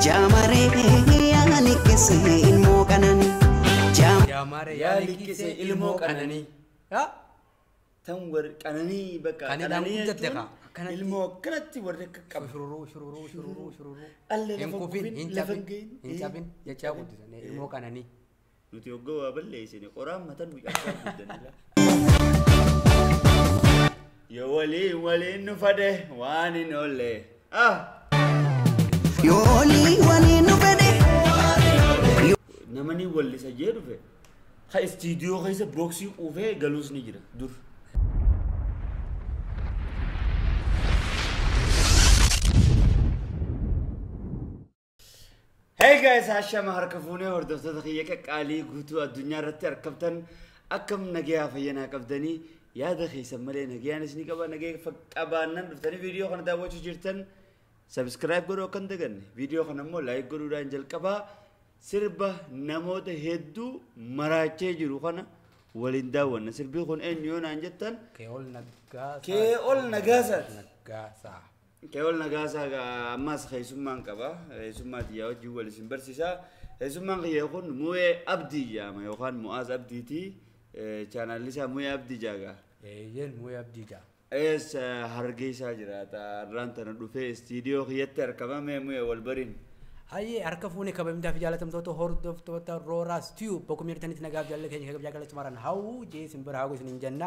يا ولي نفده واني نولي يا ولي نفده نماني ولي سجيرو في خا استديو خيسة بوكسي وفي غلوس نجرة دور هاي جايز هاشا مهركفوني هردفتة دخيكك علي قوتو الدنيا رتي ركبتن أكم نجيها فينا كبدني يا دخي سمري نجيان اسني كبا نجي فكابانا نفتني فيديو خنا داوتش جرتن سبسكرايب قرو كن دقن فيديو خنا مو لايك قرو رانجل كبا سربه نموت هدو مراچه جرو خنا ولين داون سربي خن ان يون انجتن كي اول نجاسا كيول نجاسا ماس خيسمان كبا سمات ياو جوال سمبرسيسا سمان يكون مو ابدي يا ما يوخان معاذ ابدي تي channel isa muy abdi jaga yen muy abdi jaga es hargeisa jirata rantana dufe studio yetter kama me muy walbarin haye arkafune kaba mda fi jalatam to hordof to ta rora stew bokumir tanit naga jalle kenya kaba jagalach maran hawu je simbir hawu sin janna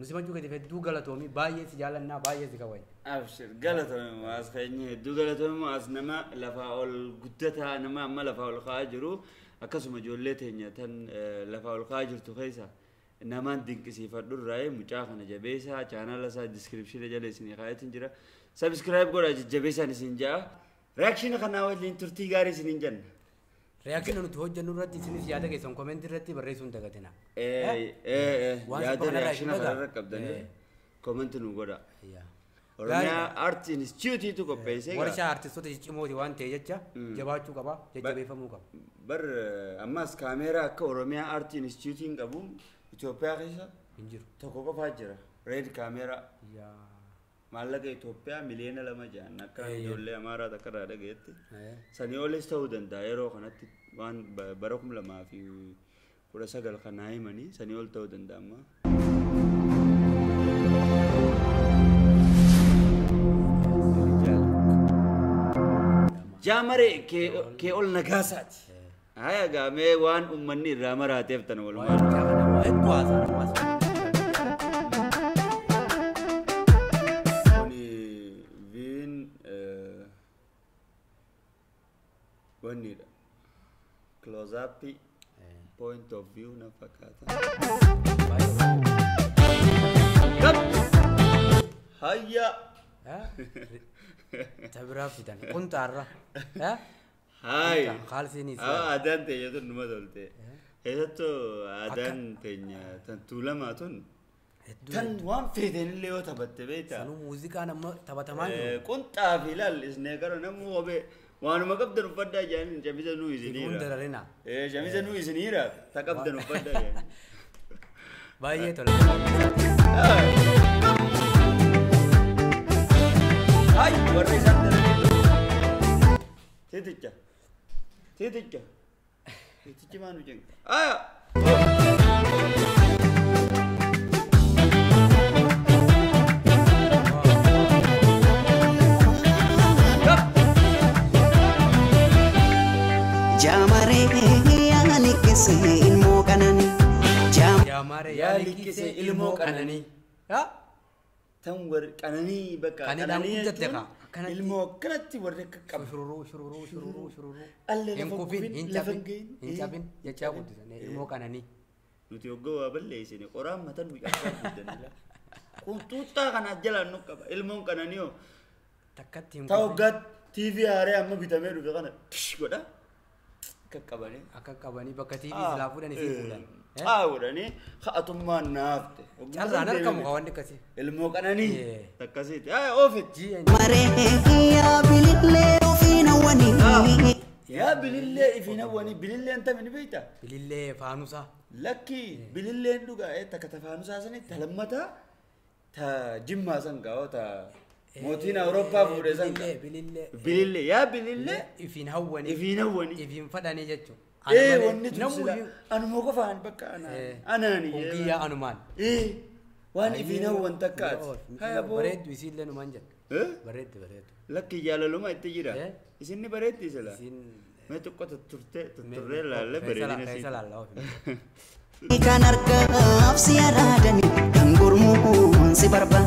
نسيبان جو كده في دوغلا تومي باية سجالا نا باية ذكوين. أبشر غلا تومي ما أسخيني دوغلا تومي ما أسنما لفاول قدتها نما ما لفاول خاجرو أكسم جولتين يتن لفاول خاجر تخيسا نما دينك سيفر دور راي مجاخنا جبيسا قناة سا ديسكريبشن جالسني خايتين جرا سبسكرايب قرا جبيسا نسنجا رياكشن خناوي لين ترتي غاري سنجن رياكشن انو توجه نور راتي سني زياده كيسون كومنت راتي بريسون دغتنا يا رياكشن ركب دني كومنت نو غدا يا ورنا ارت انستيتيوت تو كوبيسه ورشا ارتستو تيجي موتي وان تيجا جباچو كبا جبيفمو كب بر اماس كاميرا كوروميا ارت انستيتيوتين كبو اثيوبيا كيسا انجير تو كوكو فاجرا ريد كاميرا يا مالكه إثيوبيا مليون لما جاء نكران جولة أمارة ذكر هذا جيت سنيوليس تودن دايرو خنات وان بروكم لما في كل سجل خناي مني سنيول تودن داما جامرة كأول نجاسات هيا جامي وان أمني رامرة تفتن والله ونيدا close up point of view نفكاتا هيا تبرا في داني كنت عرّا هاي خالصيني آدان تيجي تون ما دولتي هذا تو آدان تيجي تون طولا ما تون تن وان في ذين اللي هو تبت بيتا سنو موسيقى أنا ما تبت ماله كنت عفيلا الإسناجر أنا مو أبي وأنا ما قبض نفدا جان جميزة نويزنيرة. يكون درارينا. إيه جميزة نويزنيرة تقبض نفدا جان. باية تلا. هاي ورني سندر. تيجي ما نوجين. يا ماري يا لكيسي إلمو كناني ها تم ور كناني بكا كناني جدّكا إلمو كناتي ورك كم شرورو الله ينكوفين إنجابين يا جابود سنة إلمو كناني نتيوجو أبلي سنة قرآن مثلاً بيجابود سنة كنتوتا كنا جلنا نكبا إلمو كنانيو تكتيم تاوجات تي في هاري أما بيتامين رجعنا كش كذا كاباني كاباني بكتي لابوراني هاوراني هاتوما نافت انا كم هوني كتي الموكاني تكازي اوفي يا بليلي فينا وني بليلي انت من بيتا بليلي فانوسا لكي بليلي نوغا تكتفانوسا تلمتا تجمع زنغا موتين أوروبا بورزان بليلي يا بليلي إفين هوني إفين فداني جتو إيه وني تمسلا أنا موقف عن بكا أنا وقيا أنا مان إيه وان إفين هون تكات هيا بريد ويسيل لنا مانجا بريد بريد لك يجال لما يتجرا يسني بريد يسلا ما تقطع تطرر لا لا بريد يسلا كان أركب سياراتني كان قرمون سبربان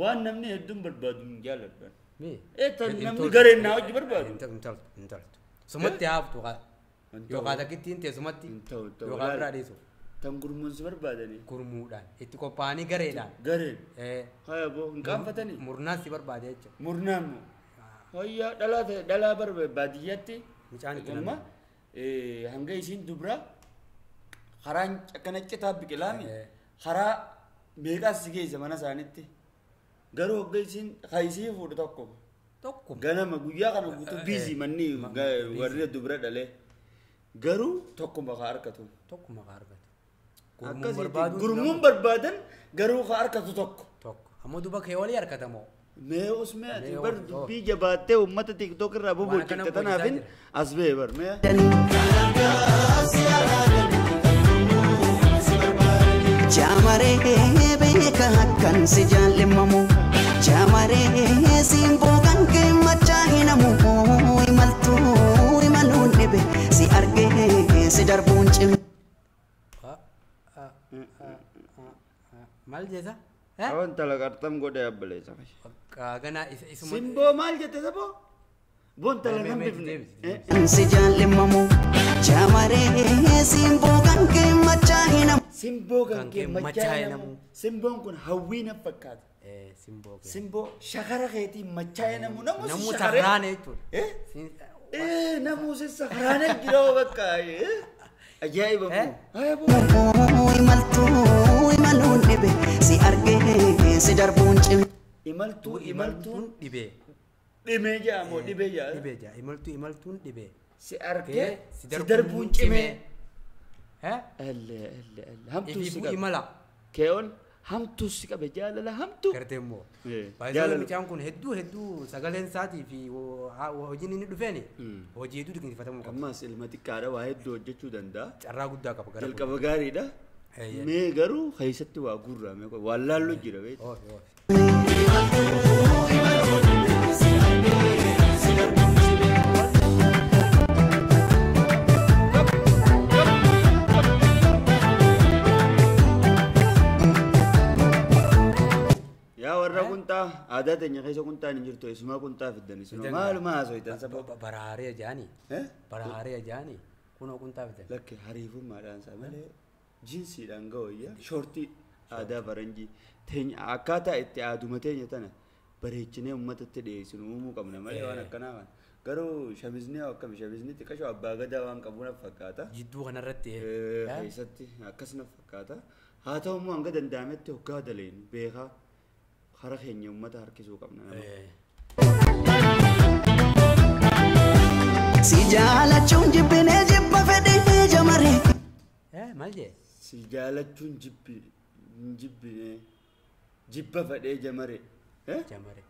وأنا نمني هدوم بربادون جالب بن. إيه ترى نمني غرين ناوج بربادون. انتلت. سمعت يا أبو توقع. توقع تكيد تين تسمعتي. توقع برادي سو. تام كرمون بربادني. كرمودان. إتو كوباني غرين. غرين. إيه. هاي أبو. كم فتاني؟ مورنا سبر بادية. مورنا مو. هيا دلالة بربادية تي. مشان كلام. إيه هنگاي سين دبرة. خران كنتش تاب بكلامي. خرا ميكا سيجي زمانا سانيتي. غرو غيسين خايسي فود توكم غنا مغويا كانو غوتو بيزي مني ورد دبره دله غرو توكم بخاركتو غرمون بربادن غرو خاركتو توك امو دوبا كيولي اركتمو ما اسمع بر بي جباته امه تيك توك ربو بوتت تنافين اسبي بر ما جامري بك حقن سجال ممو جامري سيمبو كان كمتاهنا مو يملتو يملو نبي سي ارغي سي دربونچ مال جيزا ها انت لغرتم غودي ابلي صافي كاغنا اسمو سيمبو مال جيزا بو بون تلغم بيفني سجال ممو جامري سيمبو كان كمتاهنا سيمبو كان كمتاهنا سيمبو كن هوينا فكات سيمبو شغرة غيتي متشاي نمو سخرانة تور إيه نمو سخرانة جراو بكاي أجاي بمو هاي بمو إملتون نبي سيرجع سيدربون إملتون نبي جا إملتون نبي سيرجع سيدربون نبي ها ال هم توسيكا إملا كيون هم توسك بجال لا هم تو كرتمو بايزال ميتام كون هدو سغالين ساتي في وهجين ندفني وهجي يدو دكني فتمو كما سلمتي كارا واحد دوجچو دندا چرا غدا كبغار كبغاري دا مي غرو خيستي وا غورا مي واللالو جيره بيت عادة يعني خيسو كنت أنا نجرتو اسمه كنت في الدنيا ما أسوي تنسى براري جاني براري جاني كونه كنت في الدنيا لكن حريفو ما تنسى ماله جنسي لانجو يا شورتي هذا برانجي تين أكاتا إتى أدمتين يتنا بريتشني أمة تدري سنو مو كمنا ماله وانا كنامان كرو شميزني أو كم شميزني تكشو أبغادا وان كمونا فكاتا جدو هنرتي خيستي أكسنا فكاتا هاتهم مو أنقذ الدامة توكادا لين بيها خارجين يوم ما تهرك سوق أبناء. سجالة تونج بيني جب فدي جمري. ما جه. سجالة تونج بيني جب فدي جمري. جمري.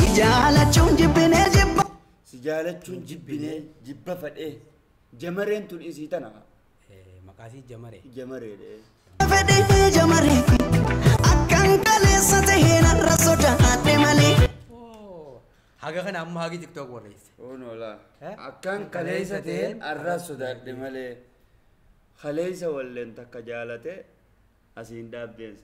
سجالة تونج بيني جب. سجالة تونج بيني جب فدي جمري تون إنسيتنا. مكاسي جمري. جمري. فدي جمري. أكن كلي سطحنا الرصد هاتملي. حاجة أنا أمها جيت تكتب وريس. ونولا. أكان كليسة تين الرأس ده دملة خليسة ولا أنت كجالته أسين دابديس.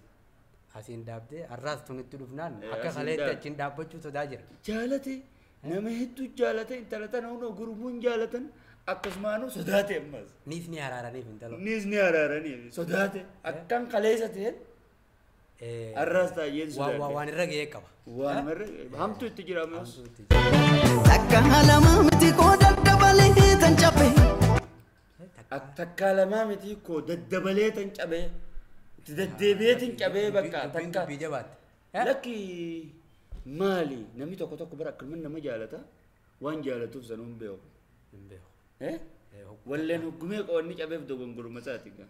أسين دابدي الرأس تونت تلفنان. أكان خليته أسين دابت شو تداجر. جالته نمهت تو جالته إنت لاتن أونو غربون جالتن أكسمانو سداته مز. نيس نيارارني فينتلو. نيس نيارارني سداته أكان خليسة تين. الرأس تاجين سداته. وانرجع كبا. هم تو تجربة. أتكلم عن متي كود دبلة تنجبه تدبية تنجبه بكا تنجبه بيجبات. لكن مالي نمي توكو توكو برا كل من نما جالته وان جالته زنون بيو. إيه؟ ولا نقمي كوني تنجبه بدو بنقول مساتي كا.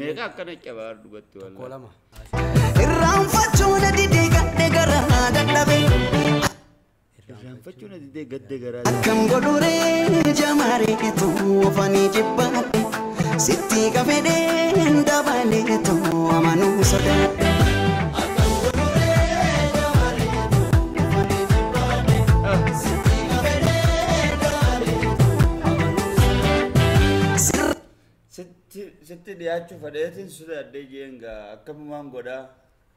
ميكا كنا تنجبه أردو بتو ولا. كلامه. الرام فجونا دي ديكا ديكرا دكتابي. الرام فجونا دي ديكا ديكرا. كم قدوري جماري كتو فني جبا ستي كفدين دبالي كتو أمانو سد. ستي دياتشو فديتين سودا ديجينغا كم مانغودا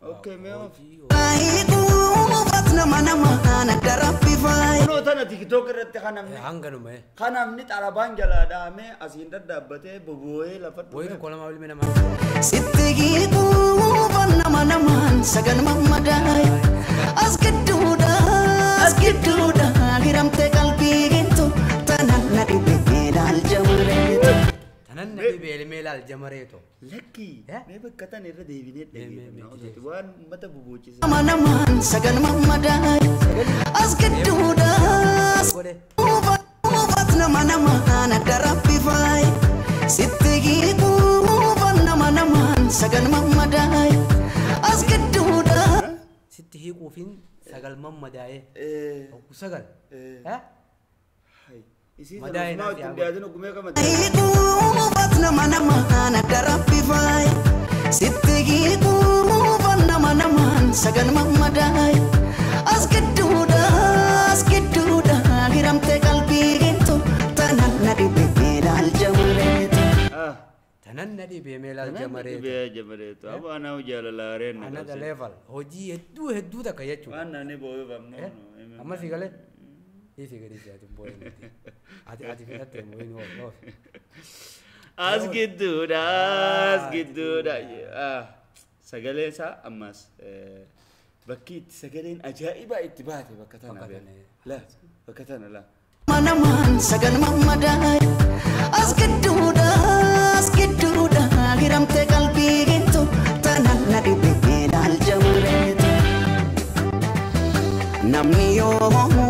اوكي ميو ايتو وفتنا مانا مانا دربي فاي نو تانا تيك توك رت خانم هانغنو مي خانم ني طربان جلا دامي اسين ددابته بوبوي لفت بوي كولا ماول مينا ما ستي ايتو وفتنا مانا مان سغن ممداي اسكدودا غيرمت قلبي انتو تانا نادي بيدال جمريتو ننبي بالميل على الجمريتو. لكي. ما بكتان إيرد ديفينيت. وان متى بوجي. ما نمان سكن ما داي. أسكتودا. موفات نما نما أنا كربي فاي. ستيجي موفات نما نما سكن ما داي. أسكتودا. ستيجي كوفين سكن ما داي. أو سكن. مداي نادي عادنا قمية كمان. أيتو وفتنا منا مانا كربي فاي ستيجي تو وفتنا منا مان سكن ممداي أسكت دودا غيرم تقلبي إنتو تنان نادي بيميلال جمريتو تنان نادي بيميلال جمريتو أبو أنا وجلالا رين أنا ده ليفل هودي هدو ده كياتشو أنا نبوي بمنو أما في قلة أسكت دودا سجلين سا أماس بكيت سجلين أجائب اتباعتي بكتنا لا مانا مان سجن ماما داي أسكت دودا غيرم تقلبي انتو تنان نادي بينا الجمريت نمني يومو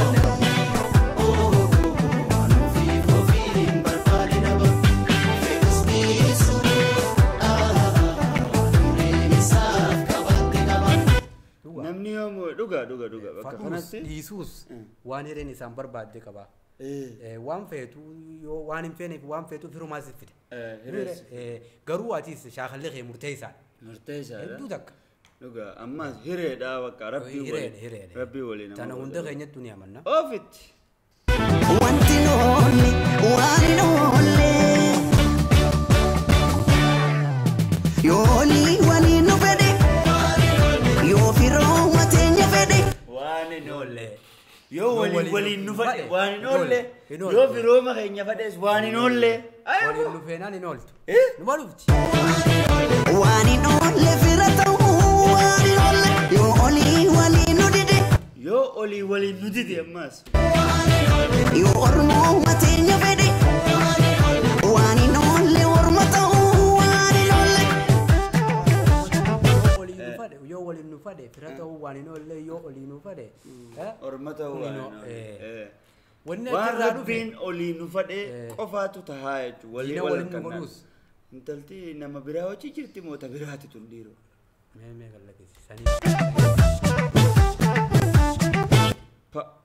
دوغا فكانت يسوس وانيرين انسان برباد كبا وان فيتو وان فينك وان فيتو في روما زفت غرواتي شاخلغي مرتيسا دوغا اما هيره دا وك ربي ولينا انا وندغ هنا الدنيا منا اوفت واني نولي يولي ولينا بدي يو في روما وانينولي يو ولي نوفا وانينولي يو في روما خينيا فدس وانينولي ولي نوفينا نينولتو ايه نمالوفتي وانينولي في رتو وانينولي يو ولي ولي نوديدي يو ولي ولي يا ماس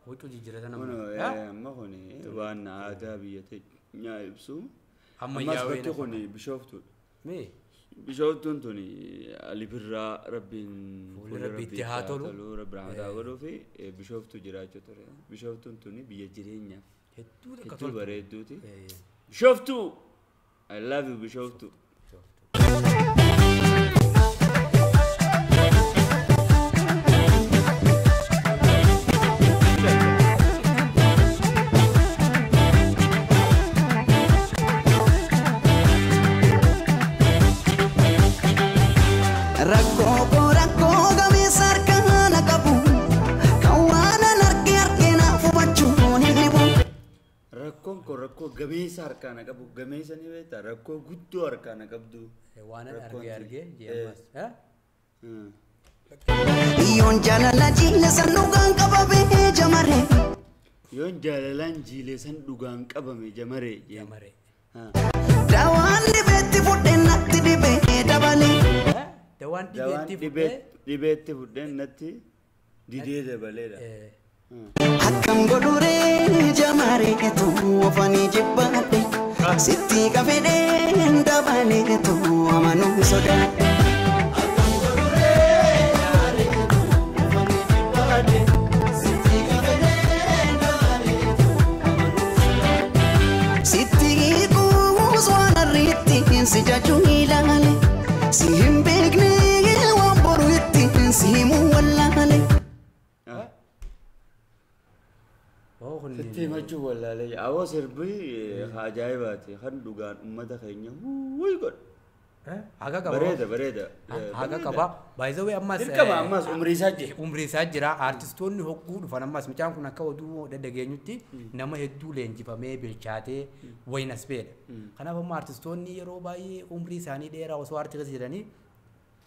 ويقول لك أنا ما هوني وأنا عادابية نائب سو أما يعوني بشوفتون مي بشوفتون توني اللي برا ربين ربي تهاتلو ربي عاداولو في بشوفتو جراجو ترى بشوفتون توني بيجرينيا هتو بريدوتي بشوفتو I love you بشوفتو جميس أركانا كابو جميس أني بيت أركو غدو أركانا كابدو. وانا أرجع جيمس ها. يون جالان جيلة سندوغان كابامي جماري. يون جالان جيلة سندوغان كابامي جماري جماري. دوان لبيت فودن نتي لبيت دبالي. دوان لبيت فودن نتي ديدي دبالي دا. حكم قدوري جماري تو وفاني جباتي ستي كفدين دباني تو ومنو صدا حكم قدوري جماري تو وفاني جباتي ستي كفدين دباني تو ومنو صدا ستي كوزوان الريتين سجاجو هلالي سيهم بيقني وبروتين سيمو واللالي ستي ما جوا ولا لي عواص ربي خاجايباتي خن دوغان أمته خينيا ويقول هاكا كبا بريدة هاكا كبا بايزوي أماس كبا أماس عمري ساجي را أرتستوني هكود فنا أماس متشان كنا كودو ددجينيتي نما هدو لينجي فمي بيلشاتي وين أسبيل خنا فما أرتستوني يروباي عمري ساني ديرا وسوار تغزيراني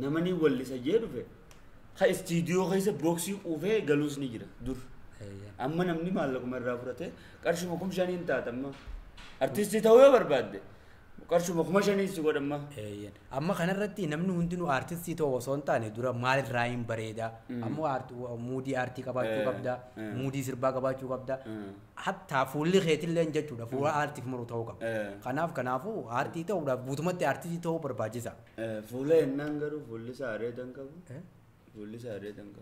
نماني واللي سجيرو في خا استديو خا يسا بوكسي وفي جالوس نجرا دور أما نمني مالكم مرة فرته كارش مكم شانين تات أما أرتيستي تاوي برباد ده كارش مكم شانين سوكر أما أما خنا رتي نمني هندنو أرتيستي تاوي وصلنا تاني دورا مال رايم بريدا أما أرت مودي أرتي كباتو كبدا مودي سربا كباتو كبدا حتى فولي خيتي لين جتورا فولا أرتي في مرو تاوي كم خنافو أرتي تاوي برا بودمة أرتيستي تاوي برباجيزا فولا إننغارو فولي ساري دنكابو فولي ساري دنكابو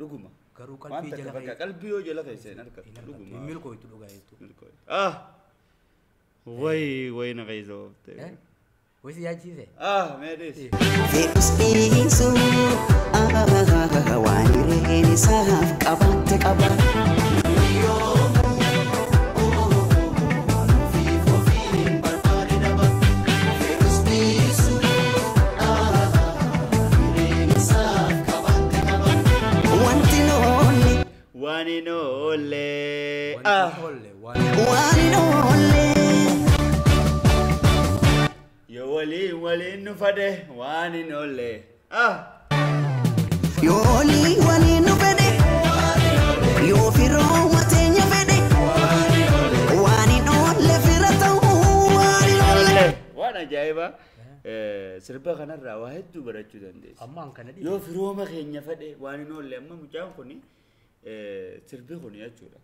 وأنا لقمة. قلبي جلها. قلبي وجلها كيسين. لقمة. ملكوي تلقاي تو. ملكوي. وين غيزو. وش يجي ذي؟ ميريس. في أسبيسو وعيري ساف أبت أبت. يولي ولي نفدي يوفي رومتي سربا نرى واحد دوبارة جودنديس. أما أنك ندي. يو فيروه ما خيني فده واني نقول أما مجاهم كوني سربا خوني أجورا.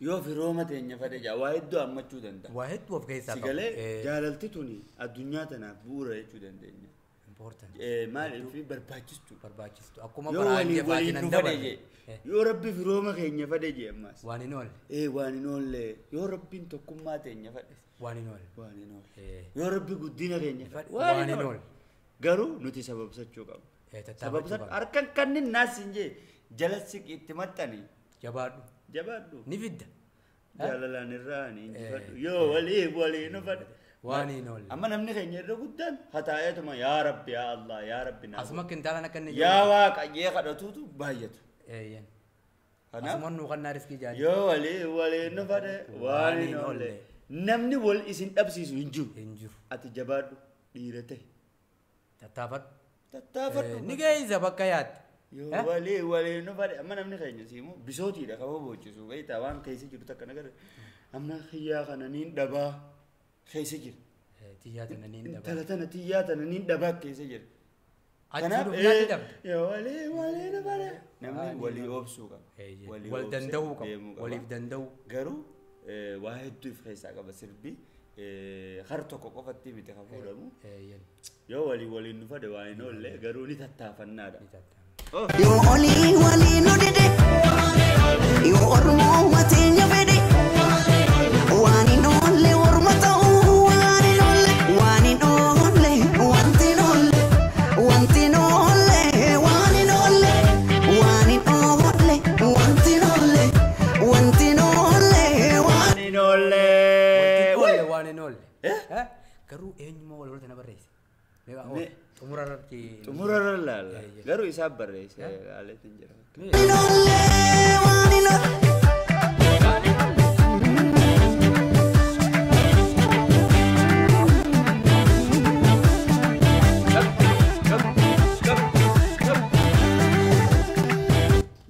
يو فيروه ما تيني فده جا واحد دو أما جودندا. واحد دو في كيسات. سجله جالتي توني الدنيا تنا بورة جودنديني. important. ما في برباجستو. برباجستو. أكوما براني واني نقول جي. يو ربي فيروه ما خيني فده جي أماس. واني نقول. واني نقول له يو ربي نتكلم ما تيني فده. وانينول يا ربي قدينا غني وانينول قالوا نوتي سبب سجوكم سبب سر أركان كن الناس إنجي جلسك إتمتني جبادو نفيدا جللا نراني يو ولي نفيد وانينول أما نمني غني رقدان هتايته ما يا ربي يا الله يا ربي أسمعك إنت أنا كن يا واق يا قدرتو تو بايت أسمعنا وقنا رزقي جاي يو ولي نفيد وانينول نمني وال إسن أبسيس إنجو أتجبار ديرته تتابت نيجي زبكيات والي نفر أما نمني خيرنا سيمو بسوتي ده كابو بوجسوا أي توان كيسي جرو تكنا كده أما خيا خنانين دبا كيسي جر تيات خنانين دبا ثلاثة تيات خنانين دبا كيسي جر أنا يا والي نفر نمني والي أبسوكا والدندوكا والي دندو جرو واحد تويف خيسا كبسر بي خرطة كوكو فتيمي تخافوا رمو يا ولي نفاد وعين الله قروني تتافنا دا يا ولي ندد يا أرمو متين يفدي وعين الله ورمته وعين الله وعين الله وانتين الله وانتين الله وعين الله وعين الله وانتين الله وانتين كرو إيش ما ولا تنا بريس، نبغى أول تمرر لا كرو إسحاب بريس على تنجرة.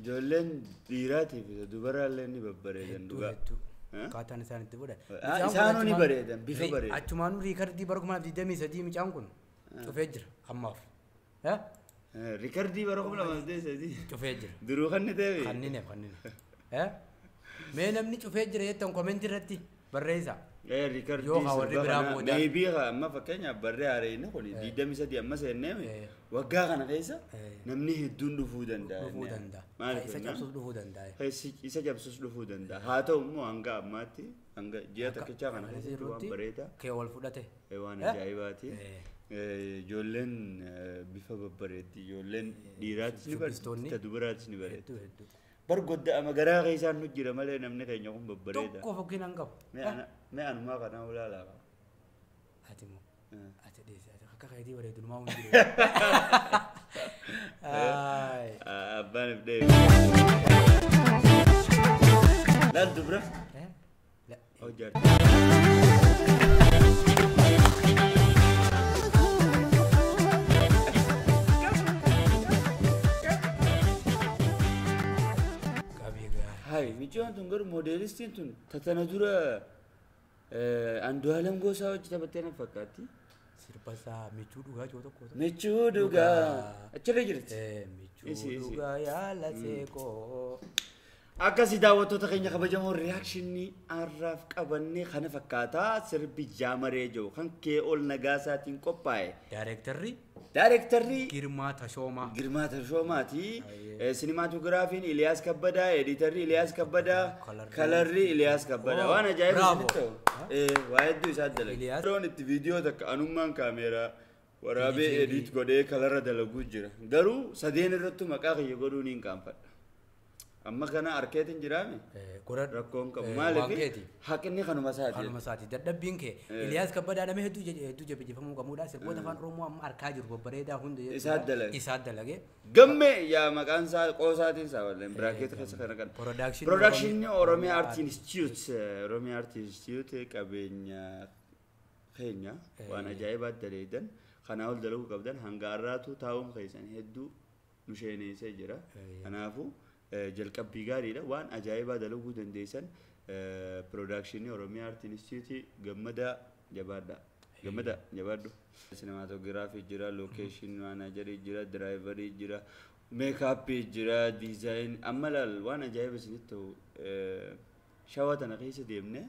جولن ديراتي في دوبارة لاني ببريدن دوبارة. كاتان إنسان تبوده. إنسانو نبريدن بيفبريد. أجمعانو ريكاردي بركم على بديدة ميسادي ميجامكون. تفجر أماف. ها؟ ريكاردي بركم على بديدة ميسادي. تفجر. دروخان نتابي. خنينه. ها؟ مين أمني تفجر يتهم كومنتي رتي بريزا. ريكاردي. يو خاوري برامو. نبيها أما فكاني أبرر علينا كوني بديدة ميسادي أما سينام. وقاعن غيزا. نمني هدون لفودن دا. لفودن دا. إسحاق سوسلو فودن دا. إسحاق سوسلو فودن دا. هاتو مو أنجا ماتي أنجا جيتا كتشان هاتو بريدا. كأول فودته. إيوانا جايباتي. جولن بيفا ببريدي جولن ديراتش نبرد تدبراتش نبرد. برقد أما جرا غيزا نجرا ماله نمني كينجوم ببريدا. توقف فوقين أنجا. ما أنا ما كنا ولا لا. هاتمو. هاتديس هاتكاكايدي ولا دلما وندي. أبان بدي. لا تدبره؟ لا. أوجر. هاي ميجون تونغر موديلستين تون تتنادورا أندوالم غوساو جتابتين فكاتي. Sirpasa michuduga jodoh kau tu. Michuduga, aceh lagi tu. Michuduga ya la seko. Aku si dah waktu tak ingat apa jamu reaction ni araf kawan ni kan fakata serbi jamare jo kan ke all negara tingkop ay. Director ni. Girma thashoma ti. Cinematography ni Ilyas Kabbada, editor ni Ilyas Kabbada, color ni Ilyas Kabbada. Wana jaya betul. واحد دو ساعات دلعي. ترون الفيديو تك أنومان كاميرا ورابي إديت كده كلارا دلعو جرا. قرو سدين الرتو مكاغي يقولوا نين كامفر. أما كنا أركيتين جرامي. كورا ركوم كمال كي. هكني خانو مساعدة. خانو مساعدة. ده بينك. إلياس كبر ده مه توجه بيجفهم كمودا سير. بودا فان رومو أم أركاجر ببريدا هوند. إسات دلعي. جمّي يا مكان سال قوساتين سوالين. براكيت خلاص خيرنا كن. production يا رومي آرت إنستيوت. رومي آرت إنستيوت كابينيا خينيا. وأنا جاي بعد دليدن. خناول دلعو كبدن هنگاراتو ثاوم خيسان هدو نشيني سجرا. أنا أفو. جلكب بيجاري له وان أجايبه دلوقو دنديسن production يا رومي آرت إنستيوت جمّدا جباردا. جمدا جبادو سينماتوغرافي جرا لوكيشن مانجري جرا درايفري جرا ميك اب جرا ديزاين امال وانا جايب سنتو شاوتنا قيس ديمنا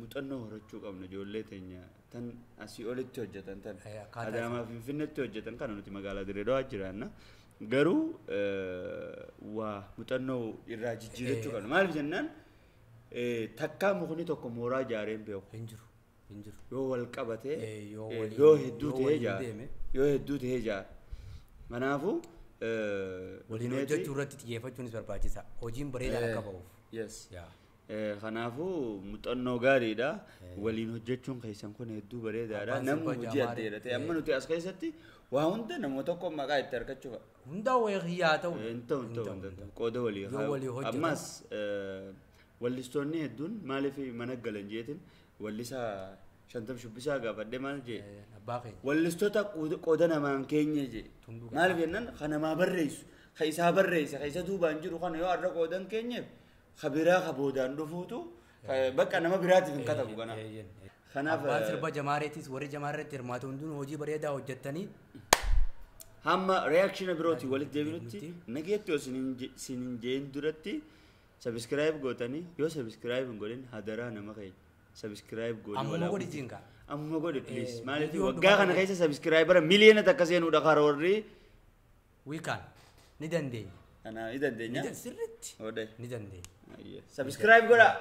متنو هرچو قبل جولتنيا تن اسي اولت توجتن تن هذا ما في فنت توجتن كانوا تي مغالا دريدو اجرانا غرو و متنو يراجي جيرچو كانوا ما الجنن تكا مخني تو كمورا جارين بيو انجرو يو والقبته يو هدوت هيجا يو هدوت هيجا منافو ولينوجو جورت تيفاچون سبرباچسا اوجين بريدا لكبوف يس يا خنافو متنو غاريدا ولينوجچون كيسن كون هدو بريدا نم وجي اديرت امنو تي اسكايستي واوند نمو توكو ماغا يتركچو هندا ويغياتو انتو قودو ولي امس ولستوني هدون مالي في منغلن جيتن ولسا شنتم شبسا غفدي مالجي باقي ولستوتا قودنا مانكينجي مالبنن خنما بريس خيسا بريس خيسا تو بانجرو خن يو ار قودن كينيف خبيرا خبودان دفوتو بقى نما برات كتبو غنا خناف با جماريتيس وري جماريت ترماتون دون هوجي بريدا وجتني هم رياكشن بروتي ولد ديفينوتي نغيتو سينجين درتي سبسكرايب غوتني يو سبسكرايب غولين هدرا نما خي سبسكرايب قول ولا أمو قولي جينكا أمو قولي بليس مالتي وقاقا نخيسة سبسكرايبر مليونة تكسين ودخار ورري ويكان ندن دي أنا ندن دي ندن سرت ودي ندن دي سبسكرايب قولا